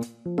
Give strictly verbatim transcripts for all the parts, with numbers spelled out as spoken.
You.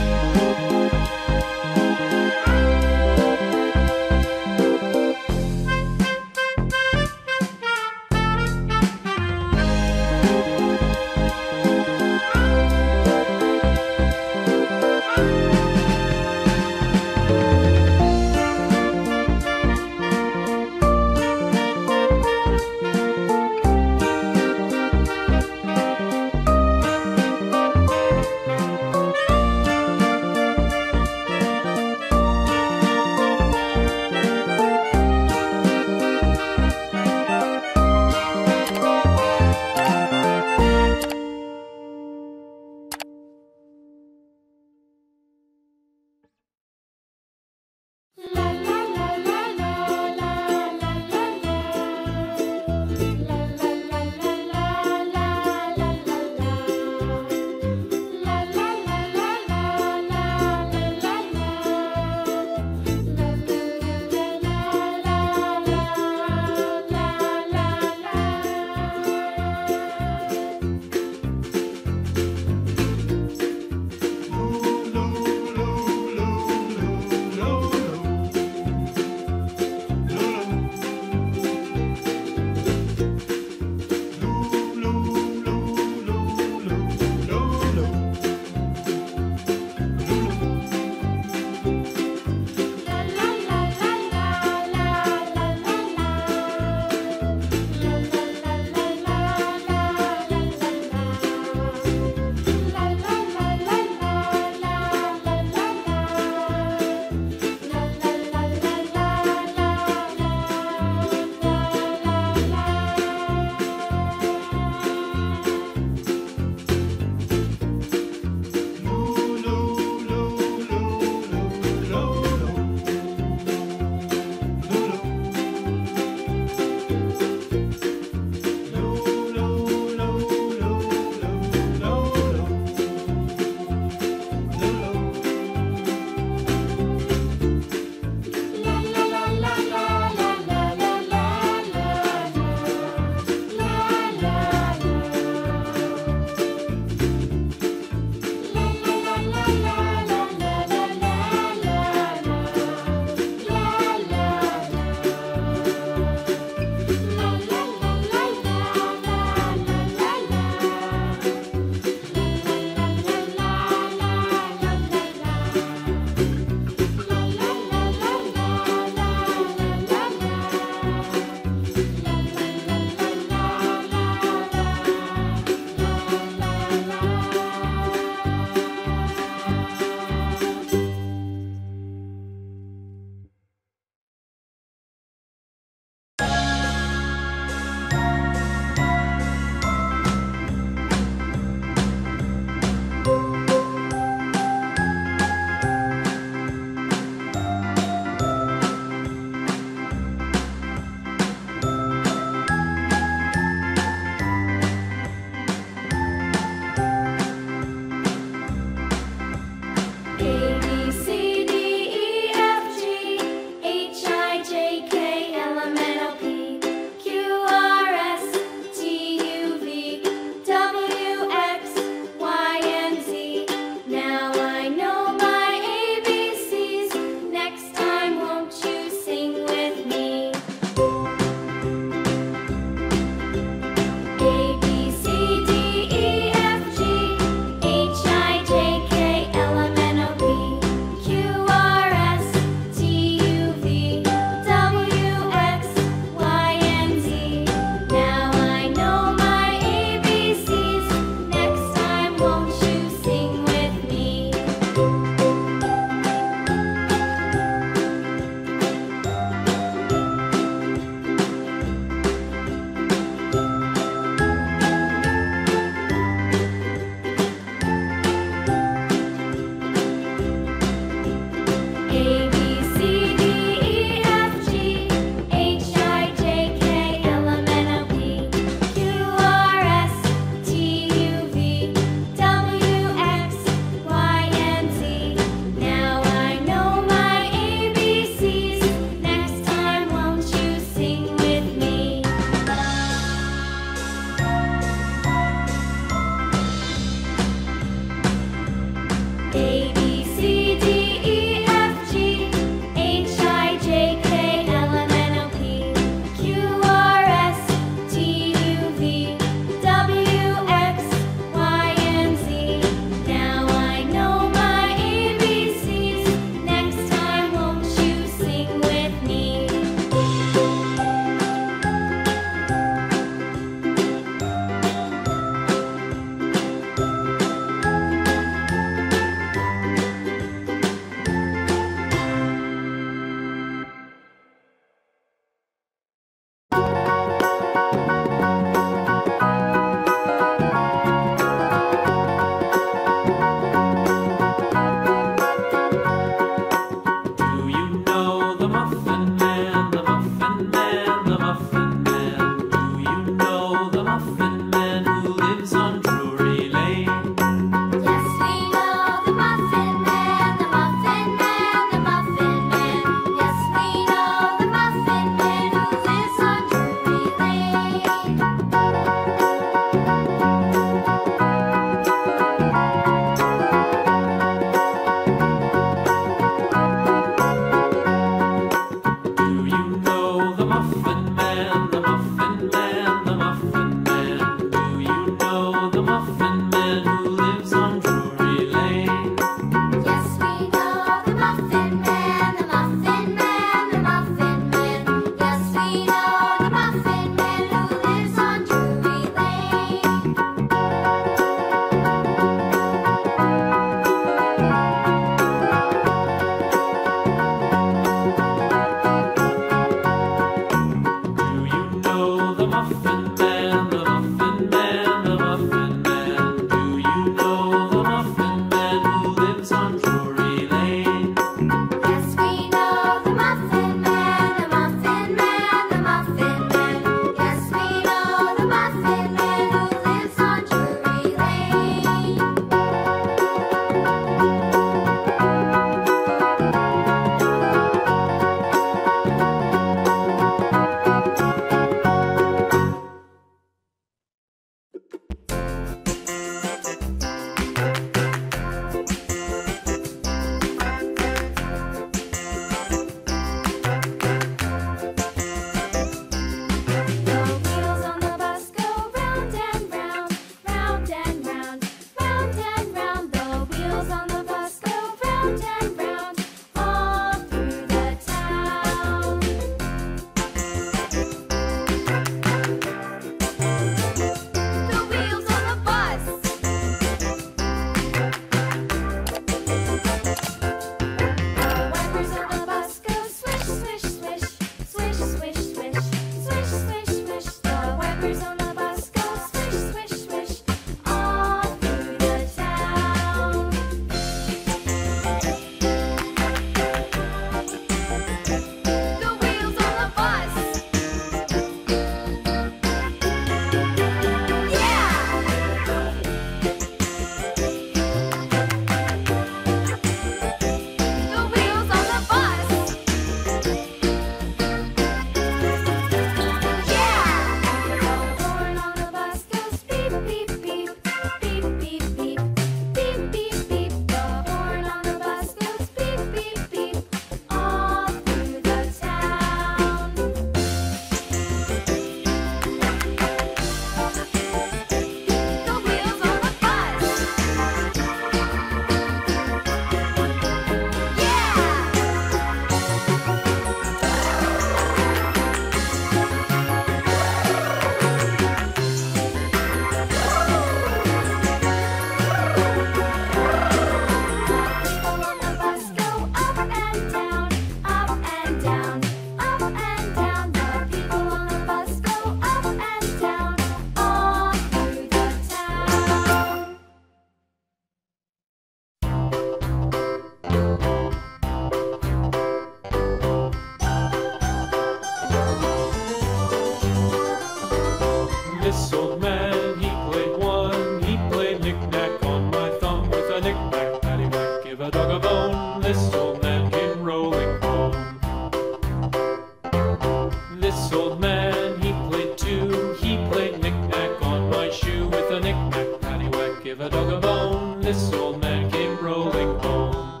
This old man came rolling home.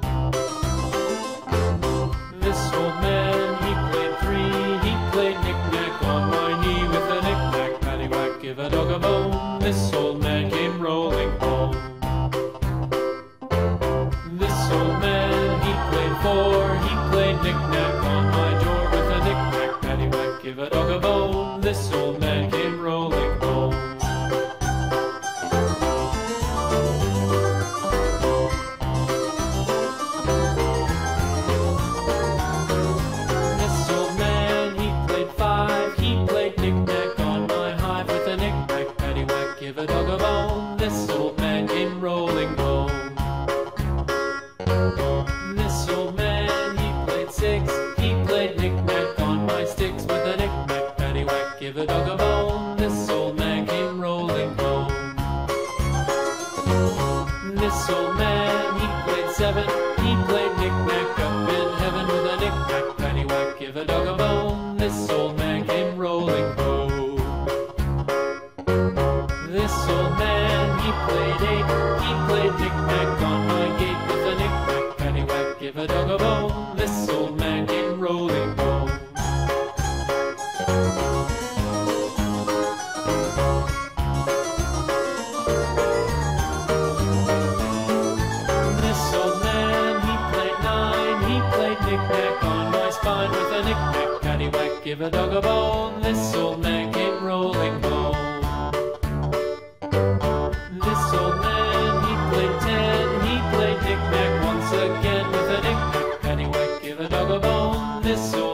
This old man, he played three. He played knick-knack on my knee with a knick-knack, paddywhack, give a dog a bone. This old man came rolling home. This old man, he played four. He played knick-knack on my door with a knick-knack, paddywhack, give a dog a bone. This old man came rolling home. This old man came rolling home. This old man, he played six. He played knick-knack on my sticks with a knick-knack, paddywhack, give a dog a bone. This old man came rolling home. This old man, he played seven. He played knick-knack up in heaven with a knick-knack, paddywhack, give a dog a bone. This old man came rolling home. This old man, he played eight. He played knick-knack on my gate with a knick-knack, paddywhack, give a dog a bone. This old man came rolling home. This old man, he played nine. He played knick-knack on my spine with a knick-knack, paddywhack, give a dog a bone. This old man came rolling home. This old man, he played ten. He played knick-knack once again with a knick-knack, paddywhack, give a dog a bone. This old